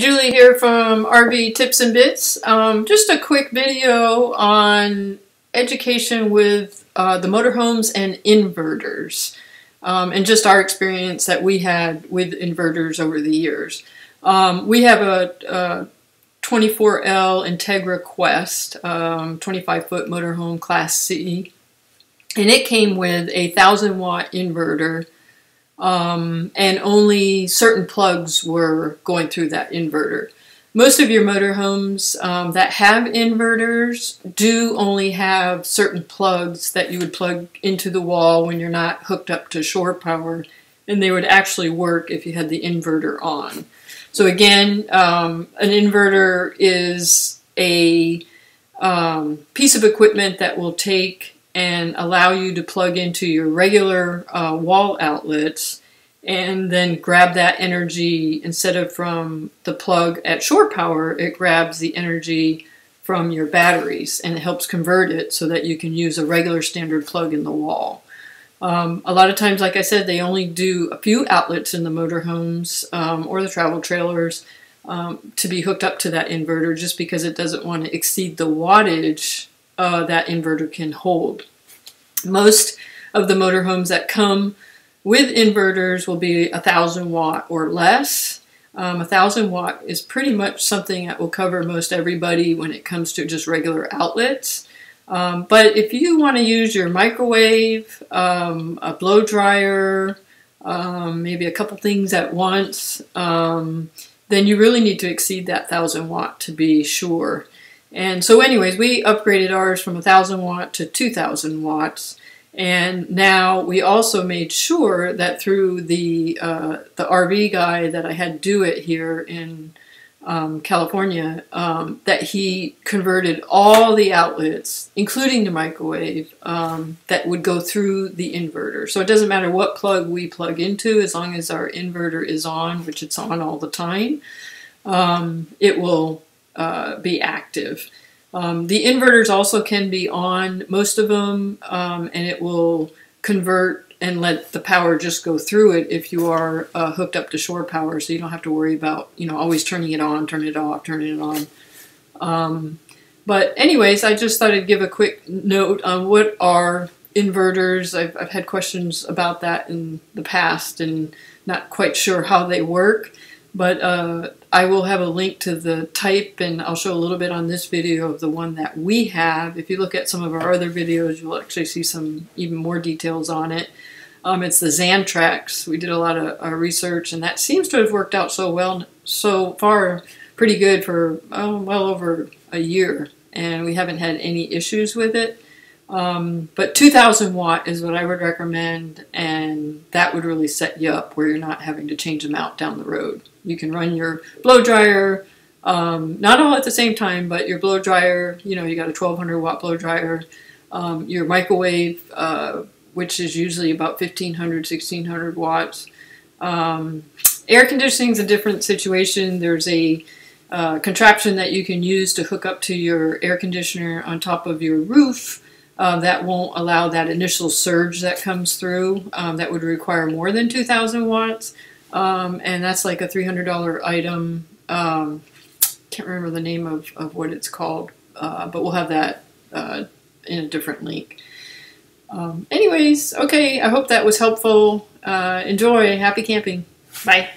Julie here from RV Tips and Bits. Just a quick video on education with the motorhomes and inverters, and just our experience that we had with inverters over the years. We have a 24L Integra Quest 25-foot motorhome Class C, and it came with a 1,000-watt inverter. And only certain plugs were going through that inverter. Most of your motorhomes that have inverters do only have certain plugs that you would plug into the wall when you're not hooked up to shore power, and they would actually work if you had the inverter on. So again, an inverter is a piece of equipment that will take and allow you to plug into your regular wall outlets and then grab that energy. Instead of from the plug at shore power, it grabs the energy from your batteries and it helps convert it so that you can use a regular standard plug in the wall. A lot of times, like I said, they only do a few outlets in the motorhomes or the travel trailers to be hooked up to that inverter, just because it doesn't want to exceed the wattage that inverter can hold. Most of the motorhomes that come with inverters will be 1,000 watt or less. 1,000 watt is pretty much something that will cover most everybody when it comes to just regular outlets. But if you want to use your microwave, a blow dryer, maybe a couple things at once, then you really need to exceed that 1,000 watt to be sure. And so anyways, we upgraded ours from 1,000 watt to 2,000 watts. And now we also made sure that through the RV guy that I had do it here in California, that he converted all the outlets, including the microwave, that would go through the inverter. So it doesn't matter what plug we plug into, as long as our inverter is on, which it's on all the time, it will be active. The inverters also can be on, most of them, and it will convert and let the power just go through it if you are hooked up to shore power, so you don't have to worry about, you know, always turning it on, turning it off, turning it on. But anyways, I just thought I'd give a quick note on what are inverters. I've had questions about that in the past and not quite sure how they work. But I will have a link to the type, and I'll show a little bit on this video of the one that we have. If you look at some of our other videos, you'll actually see some even more details on it. It's the Xantrex. We did a lot of research, and that seems to have worked out so well so far, pretty good for well over a year, and we haven't had any issues with it. But 2,000 watt is what I would recommend, and that would really set you up where you're not having to change them out down the road. You can run your blow dryer, not all at the same time, but your blow dryer, you know, you got a 1,200 watt blow dryer, your microwave, which is usually about 1,500, 1,600 watts. Air conditioning is a different situation. There's a contraption that you can use to hook up to your air conditioner on top of your roof. That won't allow that initial surge that comes through. That would require more than 2,000 watts. And that's like a $300 item. Can't remember the name of what it's called, but we'll have that in a different link. Anyways, okay, I hope that was helpful. Enjoy. Happy camping. Bye.